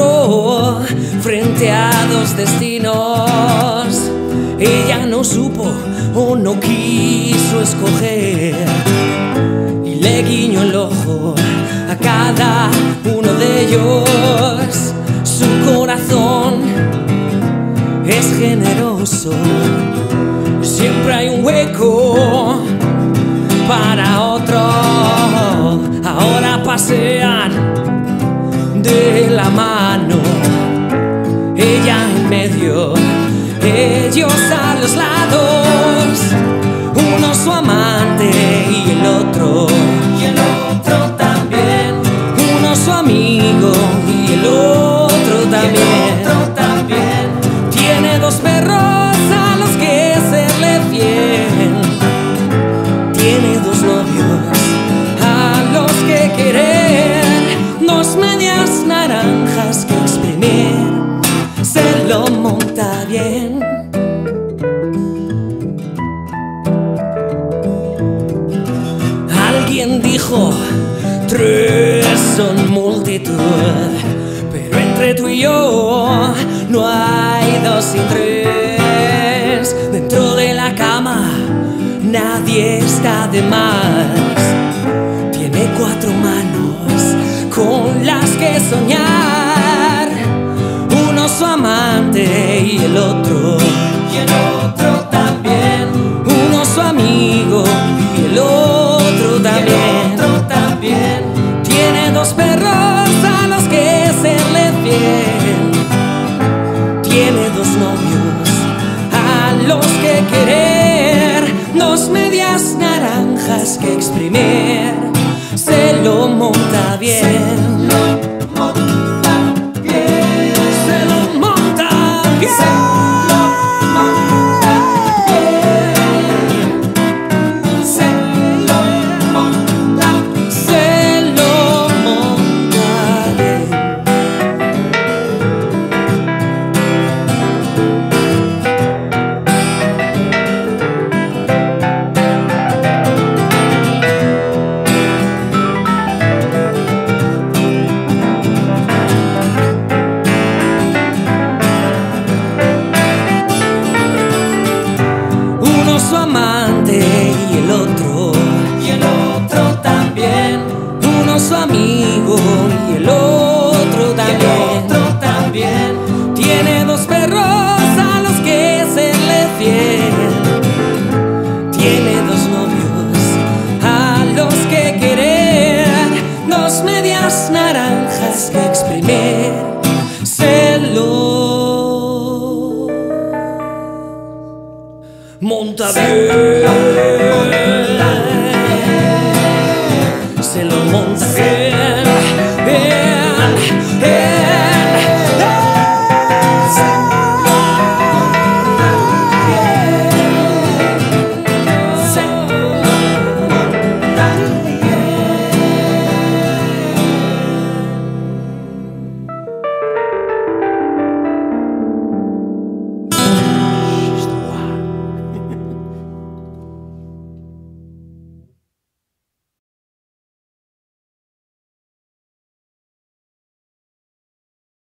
borró frente a dos destinos. Ella no supo o no quiso escoger, y le guiñó el ojo a cada uno de ellos. Su corazón es generoso, siempre hay un hueco para otro. Ahora pasean de la mano, ella en medio, ellos a los lados, uno su amante y el otro, también, uno su amigo y el otro también, Tiene dos perros a los que serle fiel, tiene dos novios a los que querer, dos medias naranjas que exprimir, se lo monta bien. Alguien dijo, tres son multitud, pero entre tú y yo no hay dos sin tres. Dentro de la cama nadie está de más, tiene cuatro manos con las que soñar, su amante y el otro, también, uno su amigo y el otro también, tiene dos perros a los que serle fiel, tiene dos novios a los que querer, dos medias naranjas que exprimir, se lo monta bien. Su amante y el otro, también, uno su amigo y el otro también, tiene dos perros a los que serle fiel, tiene dos novios a los que querer, dos medias naranjas que exprimir, se lo monta bien.